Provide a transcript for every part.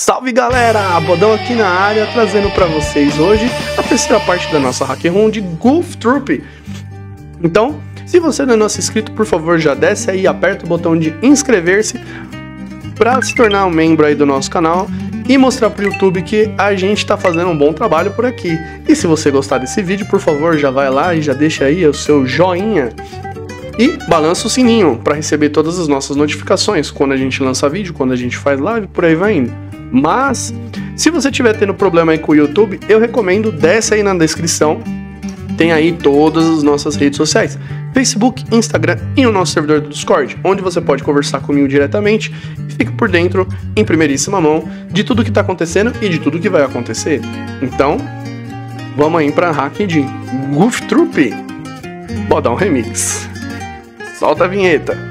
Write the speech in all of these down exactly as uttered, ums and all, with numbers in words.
Salve galera, Bodão aqui na área, trazendo pra vocês hoje a terceira parte da nossa Hack Room de Goof Troop. Então, se você não é nosso inscrito, por favor já desce aí, aperta o botão de inscrever-se pra se tornar um membro aí do nosso canal e mostrar pro YouTube que a gente tá fazendo um bom trabalho por aqui. E se você gostar desse vídeo, por favor já vai lá e já deixa aí o seu joinha. E balança o sininho para receber todas as nossas notificações, quando a gente lança vídeo, quando a gente faz live, por aí vai indo. Mas, se você estiver tendo problema aí com o YouTube, eu recomendo, desce aí na descrição, tem aí todas as nossas redes sociais, Facebook, Instagram e o nosso servidor do Discord, onde você pode conversar comigo diretamente e fica por dentro, em primeiríssima mão, de tudo que está acontecendo e de tudo que vai acontecer. Então, vamos aí para a hack de Goof Troop, Bodão Remix. Solta a vinheta.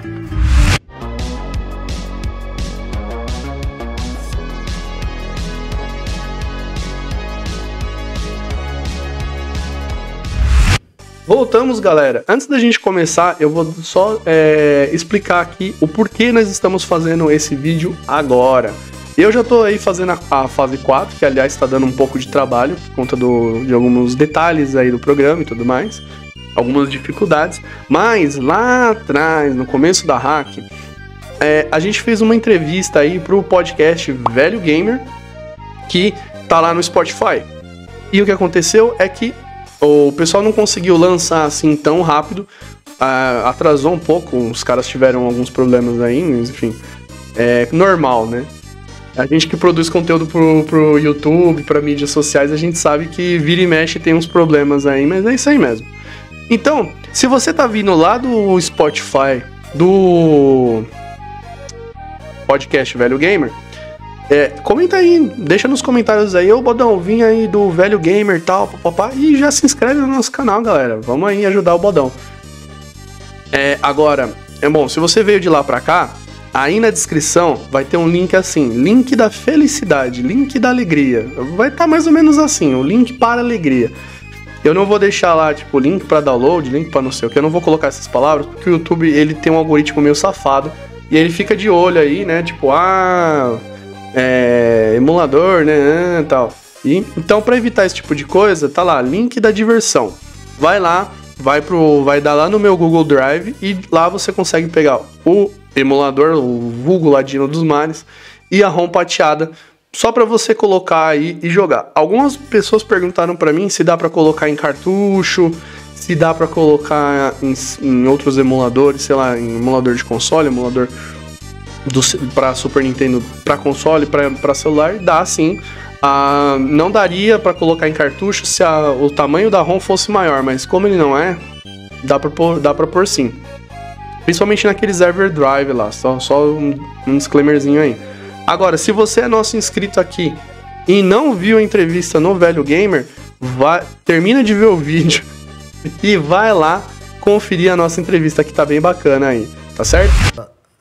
Voltamos, galera. Antes da gente começar, eu vou só é, explicar aqui o porquê nós estamos fazendo esse vídeo agora. Eu já tô aí fazendo a, a fase quatro, que aliás está dando um pouco de trabalho por conta do, de alguns detalhes aí do programa e tudo mais. Algumas dificuldades, mas lá atrás, no começo da hack, é, a gente fez uma entrevista aí pro podcast Velho Gamer, que tá lá no Spotify. E o que aconteceu é que o pessoal não conseguiu lançar assim tão rápido, ah, atrasou um pouco, os caras tiveram alguns problemas aí, mas enfim, é normal, né? A gente que produz conteúdo pro, pro YouTube, pra mídias sociais, a gente sabe que vira e mexe tem uns problemas aí, mas é isso aí mesmo. Então, se você tá vindo lá do Spotify, do podcast Velho Gamer, é, comenta aí, deixa nos comentários aí, ô Bodão, vim aí do Velho Gamer e tal, papapá, e já se inscreve no nosso canal, galera, vamos aí ajudar o Bodão. É, agora, é bom, se você veio de lá pra cá, aí na descrição vai ter um link assim, link da felicidade, link da alegria, vai estar tá mais ou menos assim, o link para alegria. Eu não vou deixar lá, tipo, link pra download, link pra não sei o que, eu não vou colocar essas palavras, porque o YouTube, ele tem um algoritmo meio safado, e ele fica de olho aí, né, tipo, ah, é, emulador, né, tal. E, então, pra evitar esse tipo de coisa, tá lá, link da diversão. Vai lá, vai pro, vai dar lá no meu Google Drive, e lá você consegue pegar o emulador, o vulgo Ladino dos Mares, e a ROM pateada, só para você colocar aí e jogar. Algumas pessoas perguntaram para mim se dá para colocar em cartucho, se dá para colocar em, em outros emuladores, sei lá, em emulador de console, emulador para Super Nintendo, para console, para celular, dá sim. Ah, não daria para colocar em cartucho se a, o tamanho da ROM fosse maior, mas como ele não é, dá para pôr, dá para pôr sim. Principalmente naqueles EverDrive lá, só, só um, um disclaimerzinho aí. Agora, se você é nosso inscrito aqui e não viu a entrevista no Velho Gamer, vai, termina de ver o vídeo e vai lá conferir a nossa entrevista, que tá bem bacana aí, tá certo?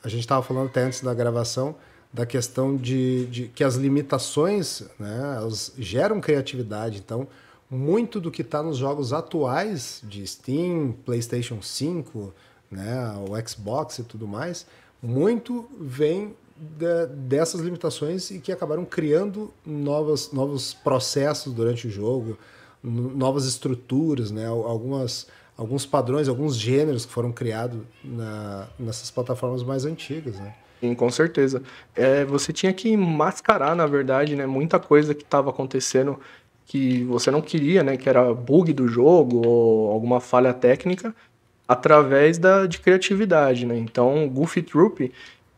A gente tava falando até antes da gravação da questão de, de que as limitações, né, elas geram criatividade, então muito do que tá nos jogos atuais de Steam, PlayStation cinco, né, o Xbox e tudo mais, muito vem dessas limitações e que acabaram criando novas, novos processos durante o jogo, novas estruturas, né? Algumas, alguns padrões, alguns gêneros que foram criados na, nessas plataformas mais antigas, né? Sim, com certeza. É, você tinha que mascarar, na verdade, né, muita coisa que estava acontecendo que você não queria, né, que era bug do jogo ou alguma falha técnica, através da, de criatividade, né? Então, Goof Troop,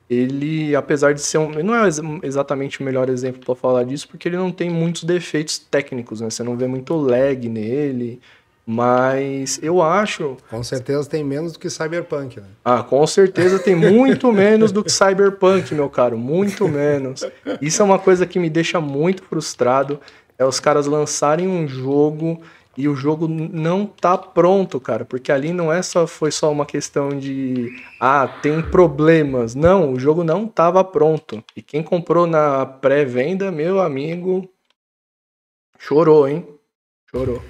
ele, apesar de ser um... não é exatamente o melhor exemplo para falar disso, porque ele não tem muitos defeitos técnicos, né? Você não vê muito lag nele, mas eu acho... Com certeza tem menos do que Cyberpunk, né? Ah, com certeza tem muito menos do que Cyberpunk, meu caro, muito menos. Isso é uma coisa que me deixa muito frustrado, é os caras lançarem um jogo e o jogo não tá pronto, cara, porque ali não é só, foi só uma questão de, ah, tem problemas. Não, o jogo não tava pronto. E quem comprou na pré-venda, meu amigo, chorou, hein? Chorou.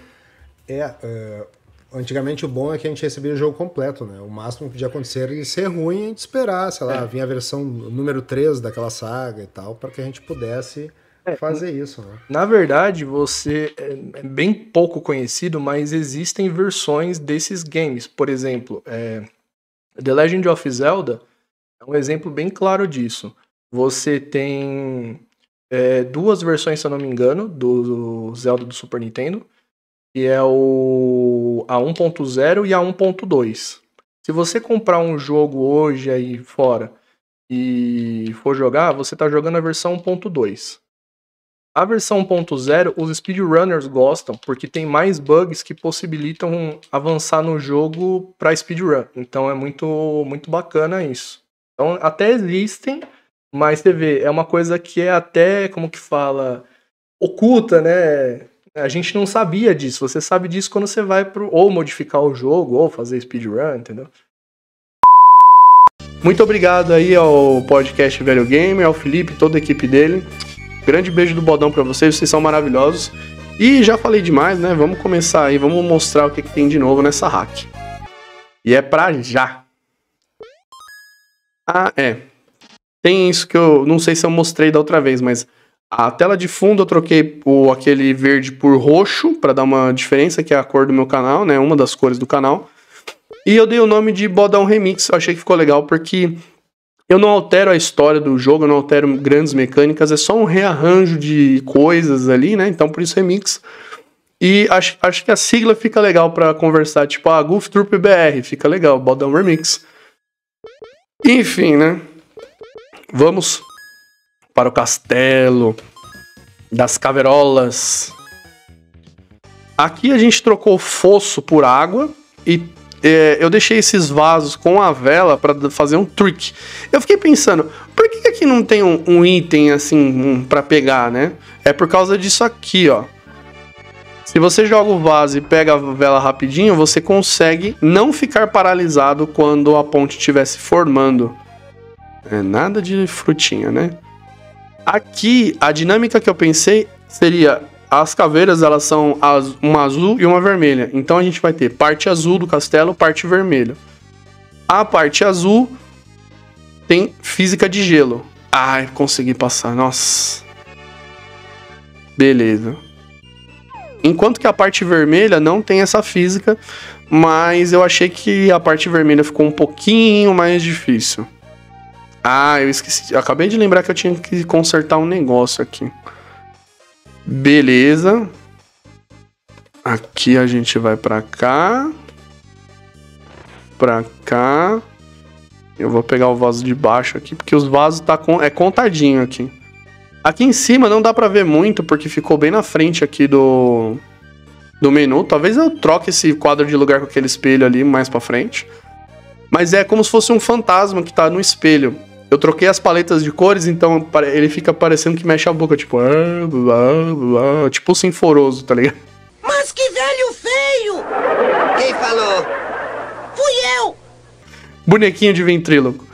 É, uh, Antigamente o bom é que a gente recebia o jogo completo, né? O máximo que podia acontecer era ele ser ruim e a gente esperar, sei lá, é. vinha a versão número três daquela saga e tal, para que a gente pudesse é. fazer isso, né? Na verdade, você é bem pouco conhecido, mas existem versões desses games. Por exemplo, é... The Legend of Zelda é um exemplo bem claro disso. Você tem é, duas versões, se eu não me engano, do Zelda do Super Nintendo, que é o, a um ponto zero e a um ponto dois. Se você comprar um jogo hoje aí fora e for jogar, você está jogando a versão um ponto dois. A versão um ponto zero, os speedrunners gostam, porque tem mais bugs que possibilitam avançar no jogo para speedrun. Então é muito, muito bacana isso. Então até existem, mas você vê, é uma coisa que é até, como que fala, oculta, né? A gente não sabia disso. Você sabe disso quando você vai pro, ou modificar o jogo, ou fazer speedrun, entendeu? Muito obrigado aí ao podcast Velho Gamer, ao Felipe, toda a equipe dele. Grande beijo do Bodão pra vocês, vocês são maravilhosos. E já falei demais, né? Vamos começar aí, vamos mostrar o que, que tem de novo nessa hack. E é pra já. Ah, é. Tem isso que eu não sei se eu mostrei da outra vez, mas a tela de fundo eu troquei o, aquele verde por roxo, pra dar uma diferença, que é a cor do meu canal, né? Uma das cores do canal. E eu dei o nome de Bodão Remix, eu achei que ficou legal porque... eu não altero a história do jogo, eu não altero grandes mecânicas, é só um rearranjo de coisas ali, né? Então por isso remix. E acho, acho que a sigla fica legal pra conversar, tipo, ah, Goof Troop B R, fica legal, Bodão Remix. Enfim, né? Vamos para o castelo das caverolas. Aqui a gente trocou fosso por água e... É, eu deixei esses vasos com a vela para fazer um trick. Eu fiquei pensando, por que aqui não tem um, um item assim um, para pegar, né? É por causa disso aqui, ó. Se você joga o vaso e pega a vela rapidinho, você consegue não ficar paralisado quando a ponte estiver se formando. É nada de frutinha, né? Aqui, a dinâmica que eu pensei seria... as caveiras, elas são uma azul e uma vermelha. Então a gente vai ter parte azul do castelo, parte vermelha. A parte azul tem física de gelo. Ai, consegui passar, nossa. Beleza. Enquanto que a parte vermelha não tem essa física, mas eu achei que a parte vermelha ficou um pouquinho mais difícil. Ah, eu esqueci. Eu acabei de lembrar que eu tinha que consertar um negócio aqui. Beleza. Aqui a gente vai pra cá. Pra cá. Eu vou pegar o vaso de baixo aqui, porque os vasos tá com... é contadinho aqui. Aqui em cima não dá pra ver muito, porque ficou bem na frente aqui do... do menu. Talvez eu troque esse quadro de lugar com aquele espelho ali mais pra frente. Mas é como se fosse um fantasma que tá no espelho. Eu troquei as paletas de cores, então ele fica parecendo que mexe a boca, tipo... ah, blá, blá, tipo sinforoso, tá ligado? Mas que velho feio! Quem falou? Fui eu! Bonequinho de ventríloco.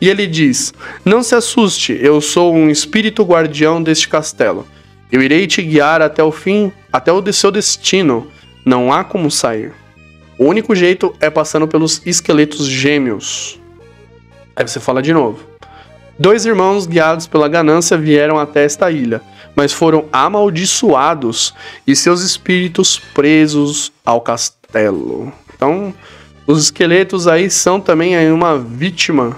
E ele diz... não se assuste, eu sou um espírito guardião deste castelo. Eu irei te guiar até o fim, até o de seu destino. Não há como sair. O único jeito é passando pelos esqueletos gêmeos. Aí você fala de novo. Dois irmãos guiados pela ganância vieram até esta ilha, mas foram amaldiçoados e seus espíritos presos ao castelo. Então, os esqueletos aí são também aí uma vítima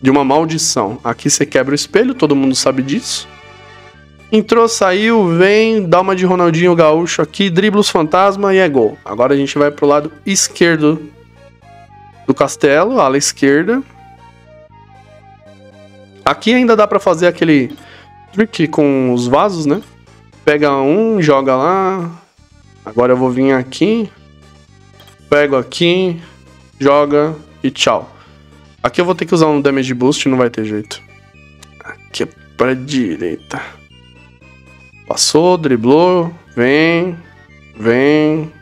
de uma maldição. Aqui você quebra o espelho, todo mundo sabe disso. Entrou, saiu, vem, dá uma de Ronaldinho Gaúcho aqui, dribla os fantasmas e é gol. Agora a gente vai pro lado esquerdo do castelo, ala esquerda. Aqui ainda dá pra fazer aquele trick com os vasos, né? Pega um, joga lá. Agora eu vou vir aqui, pego aqui, joga e tchau. Aqui eu vou ter que usar um damage boost, não vai ter jeito. Aqui é pra direita. Passou, driblou, vem, vem.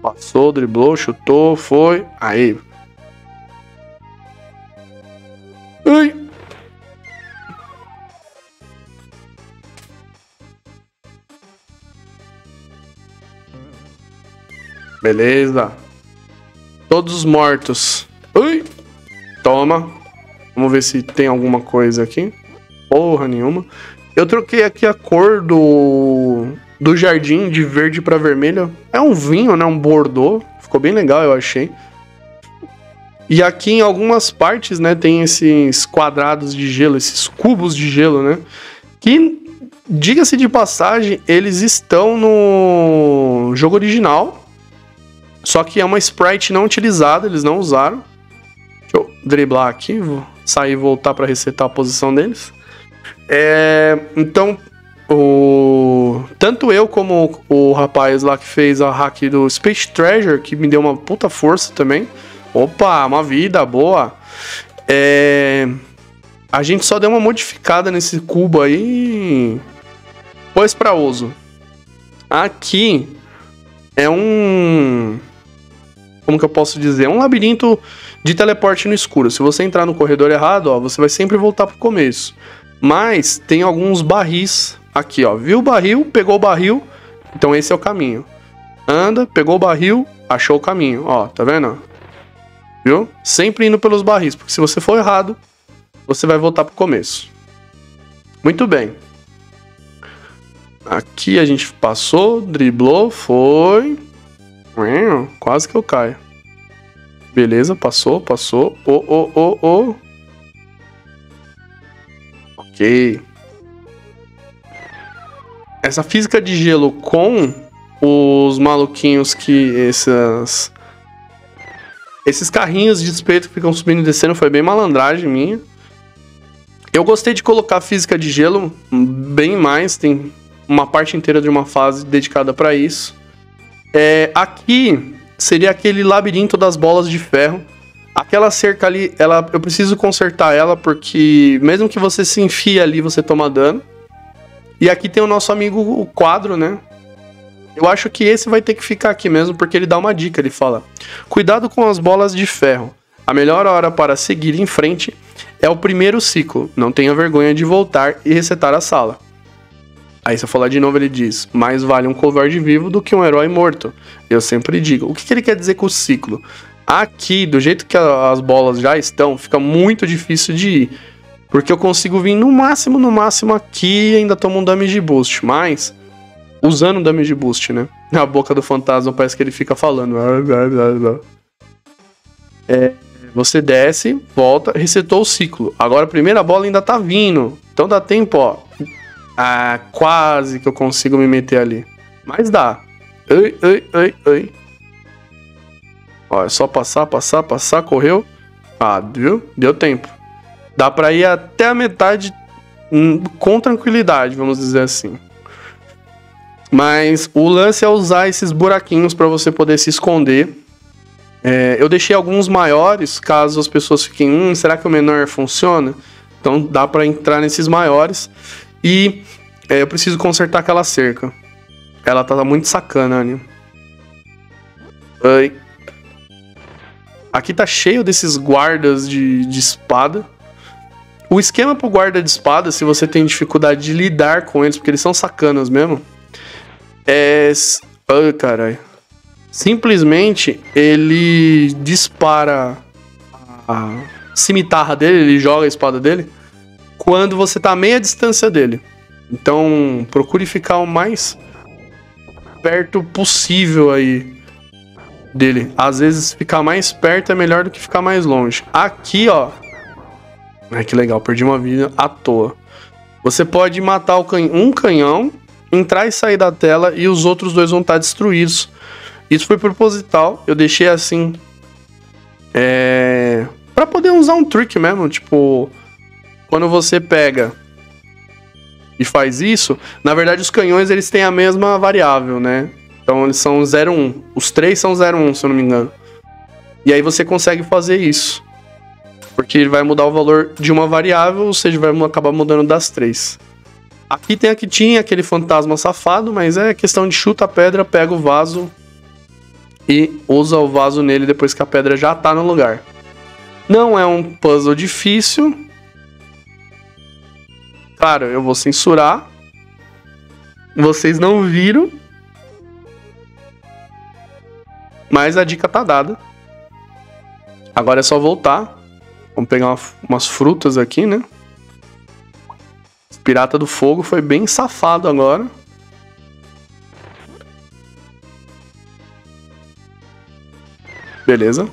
Passou, driblou, chutou, foi. Aí. Beleza. Todos os mortos. Ui! Toma. Vamos ver se tem alguma coisa aqui. Porra nenhuma. Eu troquei aqui a cor do... do jardim de verde pra vermelho. É um vinho, né? Um bordeaux. Ficou bem legal, eu achei. E aqui em algumas partes, né? Tem esses quadrados de gelo. Esses cubos de gelo, né? Que... diga-se de passagem, eles estão no jogo original, só que é uma sprite não utilizada, eles não usaram. Deixa eu driblar aqui, vou sair e voltar para resetar a posição deles. É, então, o, tanto eu como o, o rapaz lá que fez a hack do Space Treasure, que me deu uma puta força também. Opa, uma vida boa. É, a gente só deu uma modificada nesse cubo aí... pois para uso. Aqui é um... como que eu posso dizer? É um labirinto de teleporte no escuro. Se você entrar no corredor errado, ó, você vai sempre voltar pro começo. Mas tem alguns barris aqui, ó. Viu o barril? Pegou o barril. Então esse é o caminho. Anda, pegou o barril, achou o caminho. Ó, tá vendo? Viu? Sempre indo pelos barris, porque se você for errado, você vai voltar pro começo. Muito bem. Aqui a gente passou, driblou, foi. Quase que eu caio. Beleza, passou, passou. Oh, oh, oh, oh. Ok. Essa física de gelo com os maluquinhos que essas... esses carrinhos de despeito que ficam subindo e descendo foi bem malandragem minha. Eu gostei de colocar a física de gelo bem mais, tem... uma parte inteira de uma fase dedicada para isso. É, aqui seria aquele labirinto das bolas de ferro. Aquela cerca ali, ela, eu preciso consertar ela, porque mesmo que você se enfie ali, você toma dano. E aqui tem o nosso amigo o quadro, né? Eu acho que esse vai ter que ficar aqui mesmo, porque ele dá uma dica, ele fala: cuidado com as bolas de ferro. A melhor hora para seguir em frente é o primeiro ciclo. Não tenha vergonha de voltar e resetar a sala. Aí se eu falar de novo, ele diz: mais vale um covarde vivo do que um herói morto. Eu sempre digo. O que, que ele quer dizer com o ciclo? Aqui, do jeito que a, as bolas já estão, fica muito difícil de ir. Porque eu consigo vir no máximo, no máximo aqui e ainda tomo um damage boost. Mas, usando um damage boost, né? Na boca do fantasma parece que ele fica falando. É, você desce, volta, resetou o ciclo. Agora a primeira bola ainda tá vindo. Então dá tempo, ó. Ah, quase que eu consigo me meter ali. Mas dá. Ai, ai, ai, ai. Ó, é só passar, passar, passar. Correu. Ah, viu? Deu tempo. Dá pra ir até a metade com tranquilidade, vamos dizer assim. Mas o lance é usar esses buraquinhos pra você poder se esconder. É, eu deixei alguns maiores, caso as pessoas fiquem... Hum, será que o menor funciona? Então dá pra entrar nesses maiores. E é, eu preciso consertar aquela cerca. Ela tá muito sacana, né? Ai. Aqui tá cheio desses guardas de, de espada. O esquema pro guarda de espada, se você tem dificuldade de lidar com eles, porque eles são sacanas mesmo, é... ai, caralho. Simplesmente ele dispara a cimitarra dele, ele joga a espada dele quando você tá a meia distância dele. Então, procure ficar o mais perto possível aí dele. Às vezes, ficar mais perto é melhor do que ficar mais longe. Aqui, ó. Ai, que legal. Perdi uma vida à toa. Você pode matar o canhão, um canhão, entrar e sair da tela, e os outros dois vão estar destruídos. Isso foi proposital. Eu deixei assim. É... pra poder usar um trick mesmo. Tipo... quando você pega e faz isso, na verdade os canhões eles têm a mesma variável, né? Então eles são zero um. Os três são zero um, se eu não me engano. E aí você consegue fazer isso. Porque ele vai mudar o valor de uma variável, ou seja, vai acabar mudando das três. Aqui tem a que tinha aquele fantasma safado, mas é questão de chuta a pedra, pega o vaso e usa o vaso nele depois que a pedra já tá no lugar. Não é um puzzle difícil. Claro, eu vou censurar. Vocês não viram. Mas a dica tá dada. Agora é só voltar. Vamos pegar uma, umas frutas aqui, né? O Pirata do Fogo foi bem safado agora. Beleza.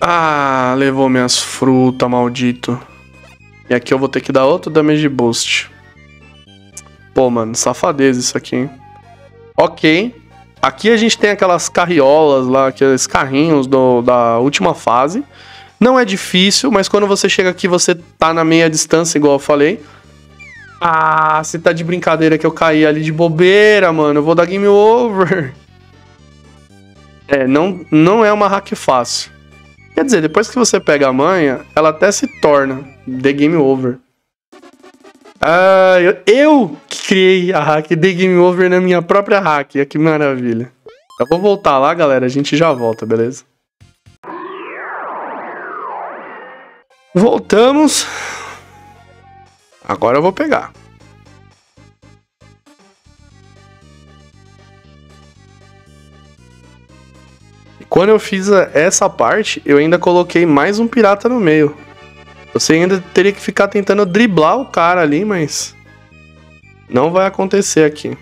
Ah, levou minhas frutas, maldito. E aqui eu vou ter que dar outro damage boost. Pô, mano, safadeza isso aqui, hein? Ok. Aqui a gente tem aquelas carriolas lá, aqueles carrinhos do, da última fase. Não é difícil, mas quando você chega aqui, você tá na meia distância, igual eu falei. Ah, você tá de brincadeira que eu caí ali de bobeira, mano. Eu vou dar game over. É, não, não é uma hack fácil. Quer dizer, depois que você pega a manha, ela até se torna The Game Over. Ah, eu, eu criei a hack The Game Over na minha própria hack. Que maravilha. Eu vou voltar lá, galera. A gente já volta, beleza? Voltamos. Agora eu vou pegar. Quando eu fiz essa parte, eu ainda coloquei mais um pirata no meio. Você ainda teria que ficar tentando driblar o cara ali, mas... não vai acontecer aqui.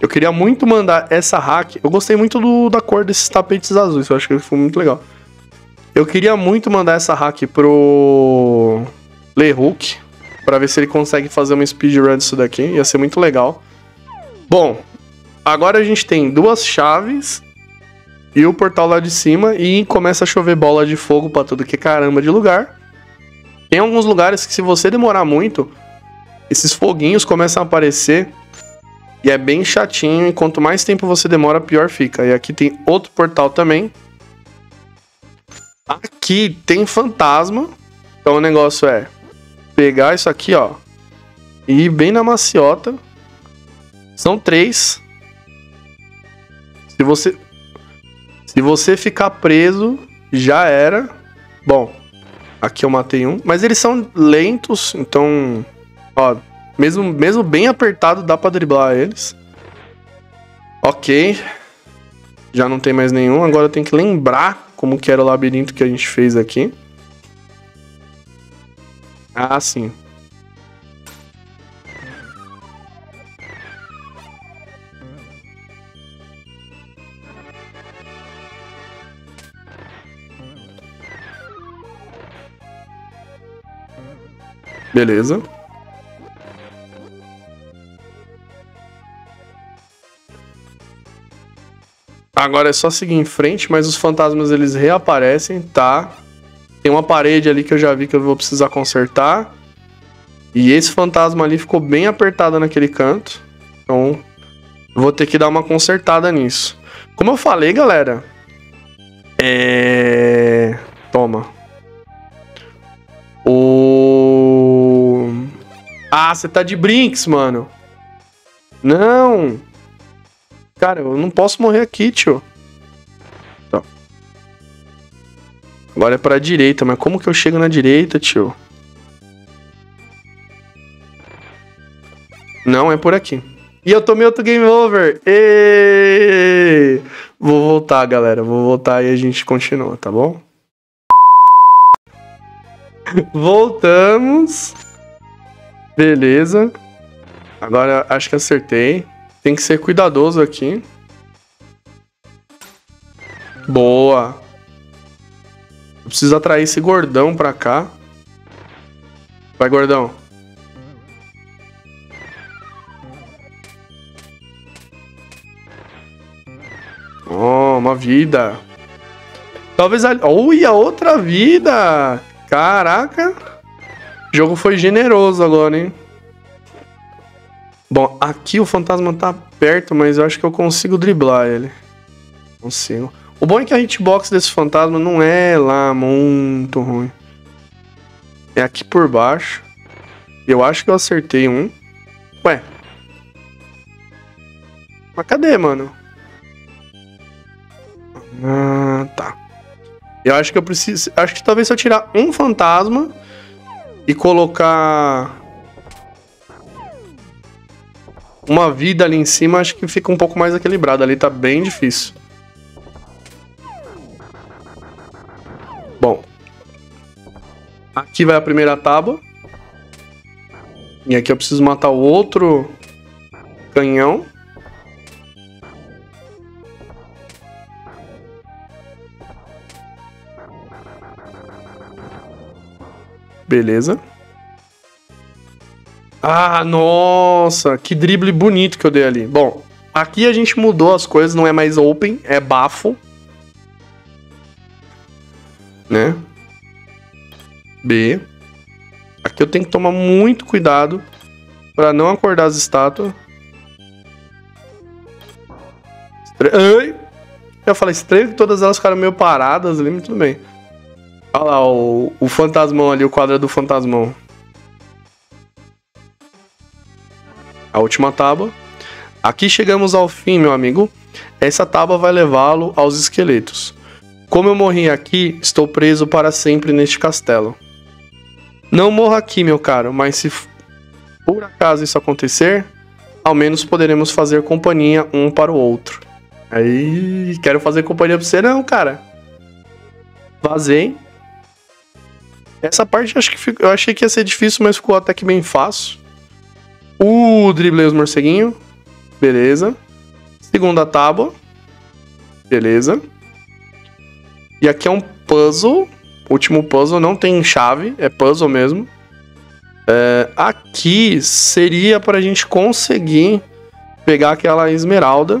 Eu queria muito mandar essa hack... Eu gostei muito do, da cor desses tapetes azuis, eu acho que foi muito legal. Eu queria muito mandar essa hack pro... LeHook, pra ver se ele consegue fazer uma speedrun disso daqui, ia ser muito legal. Bom, agora a gente tem duas chaves e o portal lá de cima e começa a chover bola de fogo pra tudo que caramba de lugar. Tem alguns lugares que se você demorar muito, esses foguinhos começam a aparecer e é bem chatinho e quanto mais tempo você demora, pior fica. E aqui tem outro portal também. Aqui tem fantasma, então o negócio é pegar isso aqui, ó, e ir bem na maciota. São três. Se você... Se você ficar preso, já era. Bom, aqui eu matei um. Mas eles são lentos, então... Ó, mesmo, mesmo bem apertado, dá pra driblar eles. Ok. Já não tem mais nenhum. Agora eu tenho que lembrar como que era o labirinto que a gente fez aqui. Ah, sim. Beleza. Agora é só seguir em frente, mas os fantasmas eles reaparecem, tá? Tem uma parede ali que eu já vi que eu vou precisar consertar. E esse fantasma ali ficou bem apertado naquele canto. Então, vou ter que dar uma consertada nisso. Como eu falei, galera... É... Toma. Ah, você tá de brinks, mano. Não. Cara, eu não posso morrer aqui, tio. Então. Agora é pra direita, mas como que eu chego na direita, tio? Não, é por aqui. E eu tomei outro game over. Êêêê. Vou voltar, galera. Vou voltar e a gente continua, tá bom? Voltamos. Beleza. Agora acho que acertei. Tem que ser cuidadoso aqui. Boa. Eu preciso atrair esse gordão pra cá. Vai, gordão. Oh, uma vida. Talvez ali... Olha, outra vida. Caraca. O jogo foi generoso agora, hein? Bom, aqui o fantasma tá perto, mas eu acho que eu consigo driblar ele. Consigo. O bom é que a hitbox desse fantasma não é lá muito ruim. É aqui por baixo. Eu acho que eu acertei um. Ué. Mas cadê, mano? Ah, tá. Eu acho que eu preciso... Acho que talvez se eu tirar um fantasma... E colocar... uma vida ali em cima, acho que fica um pouco mais equilibrado. Ali tá bem difícil. Bom. Aqui vai a primeira tábua. E aqui eu preciso matar o outro canhão. Beleza. Ah, nossa, que drible bonito que eu dei ali. Bom, aqui a gente mudou as coisas, não é mais open, é bafo. Né? B. Aqui eu tenho que tomar muito cuidado pra não acordar as estátuas. Ai! Eu falei, estranho que todas elas ficaram meio paradas ali, mas tudo bem. Olha lá, o, o fantasmão ali, o quadro do fantasmão. A última tábua. Aqui chegamos ao fim, meu amigo. Essa tábua vai levá-lo aos esqueletos. Como eu morri aqui, estou preso para sempre neste castelo. Não morra aqui, meu caro, mas se por acaso isso acontecer, ao menos poderemos fazer companhia um para o outro. Aí, quero fazer companhia para você, não, cara. Vazei. Essa parte acho que eu achei que ia ser difícil, mas ficou até que bem fácil. Uh, driblei os morceguinhos. Beleza. Segunda tábua. Beleza. E aqui é um puzzle. Último puzzle, não tem chave. É puzzle mesmo. É, aqui seria pra gente conseguir pegar aquela esmeralda.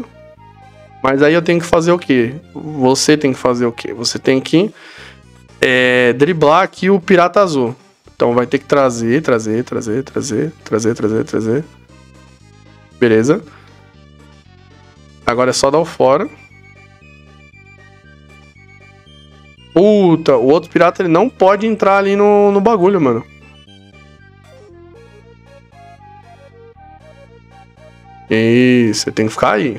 Mas aí eu tenho que fazer o quê? Você tem que fazer o quê? Você tem que é, driblar aqui o pirata azul. Então vai ter que trazer, trazer, trazer, trazer, trazer, trazer, trazer. Beleza. Agora é só dar o fora. Puta, o outro pirata ele não pode entrar ali no, no bagulho, mano. Isso, você tem que ficar aí.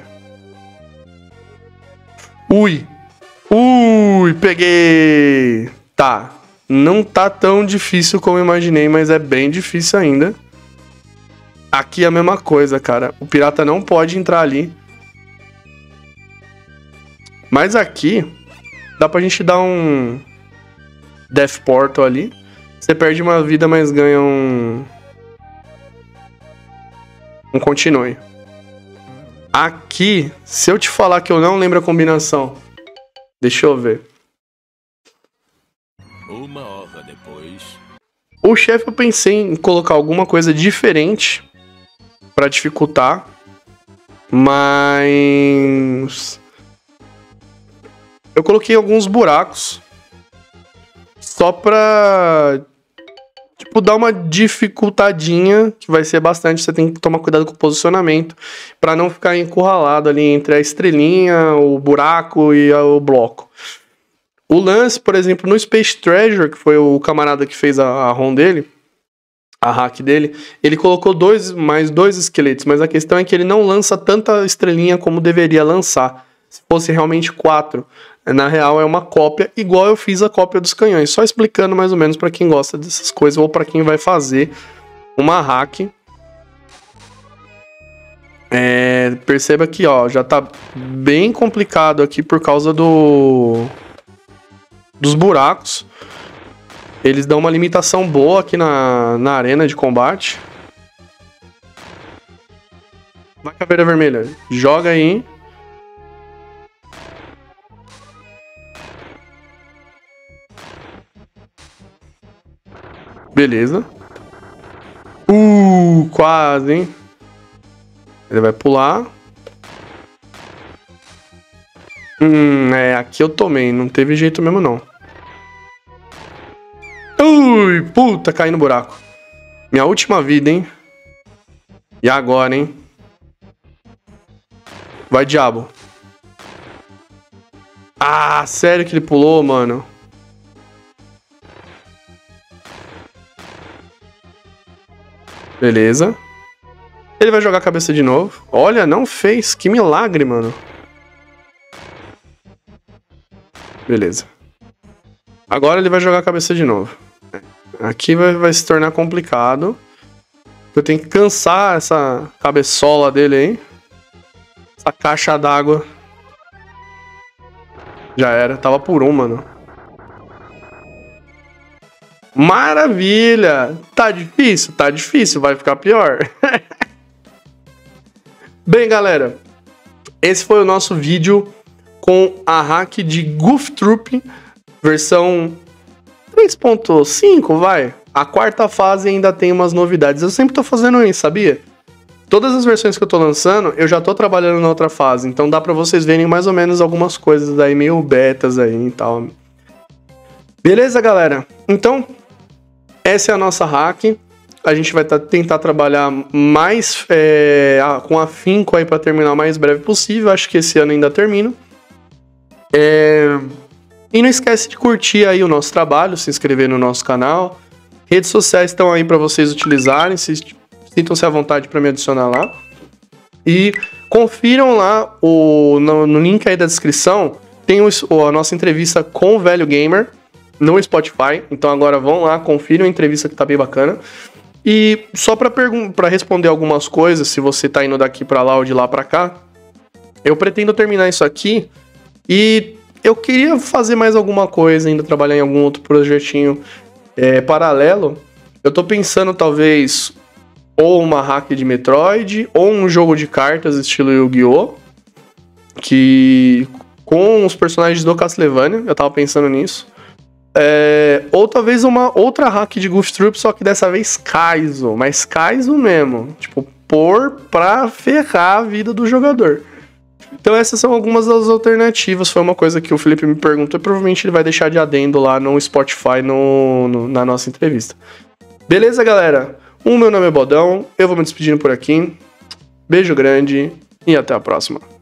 Ui. Ui, peguei. Tá. Não tá tão difícil como eu imaginei, mas é bem difícil ainda. Aqui é a mesma coisa, cara. O pirata não pode entrar ali. Mas aqui, dá pra gente dar um Death Portal ali. Você perde uma vida, mas ganha um... Um continue. Aqui, se eu te falar que eu não lembro a combinação... Deixa eu ver. Uma hora depois. O chefe eu pensei em colocar alguma coisa diferente pra dificultar, mas eu coloquei alguns buracos só pra tipo dar uma dificultadinha, que vai ser bastante. Você tem que tomar cuidado com o posicionamento pra não ficar encurralado ali entre a estrelinha, o buraco e o bloco. O lance, por exemplo, no Space Treasure, que foi o camarada que fez a, a ROM dele, a hack dele, ele colocou dois, mais dois esqueletos, mas a questão é que ele não lança tanta estrelinha como deveria lançar, se fosse realmente quatro. Na real é uma cópia, igual eu fiz a cópia dos canhões, só explicando mais ou menos para quem gosta dessas coisas ou para quem vai fazer uma hack. É, perceba que ó, já tá bem complicado aqui por causa do... dos buracos. Eles dão uma limitação boa aqui na, na arena de combate. Vai, caveira vermelha. Joga aí. Beleza. Uh, quase, hein? Ele vai pular. Hum, é, aqui eu tomei, não teve jeito mesmo não. Ui, puta, caí no buraco. Minha última vida, hein? E agora, hein? Vai, diabo. Ah, sério que ele pulou, mano? Beleza. Ele vai jogar a cabeça de novo. Olha, não fez, que milagre, mano. Beleza. Agora ele vai jogar a cabeça de novo. Aqui vai, vai se tornar complicado. Eu tenho que cansar essa cabeçola dele aí. Essa caixa d'água. Já era, tava por um, mano. Maravilha! Tá difícil? Tá difícil, vai ficar pior. Bem, galera, esse foi o nosso vídeo com a hack de Goof Troop, versão três ponto cinco, vai. A quarta fase ainda tem umas novidades. Eu sempre tô fazendo isso, sabia? Todas as versões que eu tô lançando, eu já tô trabalhando na outra fase. Então dá pra vocês verem mais ou menos algumas coisas aí, meio betas aí e tal. Beleza, galera? Então, essa é a nossa hack. A gente vai tá, tentar trabalhar mais é, com afinco aí pra terminar o mais breve possível. Acho que esse ano ainda termino. É... E não esquece de curtir aí o nosso trabalho, se inscrever no nosso canal. Redes sociais estão aí pra vocês utilizarem. Se... Sintam-se à vontade para me adicionar lá. E confiram lá o, no, no link aí da descrição. Tem o, a nossa entrevista com o Velho Gamer no Spotify. Então agora vão lá, confiram a entrevista que tá bem bacana. E só para para responder algumas coisas, se você tá indo daqui para lá ou de lá para cá, eu pretendo terminar isso aqui e eu queria fazer mais alguma coisa ainda, trabalhar em algum outro projetinho é, paralelo. Eu tô pensando talvez ou uma hack de Metroid ou um jogo de cartas estilo Yu-Gi-Oh, que com os personagens do Castlevania, eu tava pensando nisso. É, ou talvez uma outra hack de Goof Troop, só que dessa vez Kaizo, mas Kaizo mesmo, tipo, pôr pra ferrar a vida do jogador. Então essas são algumas das alternativas, foi uma coisa que o Felipe me perguntou e provavelmente ele vai deixar de adendo lá no Spotify, no, no, na nossa entrevista. Beleza, galera? O meu nome é Bodão, eu vou me despedindo por aqui, beijo grande e até a próxima.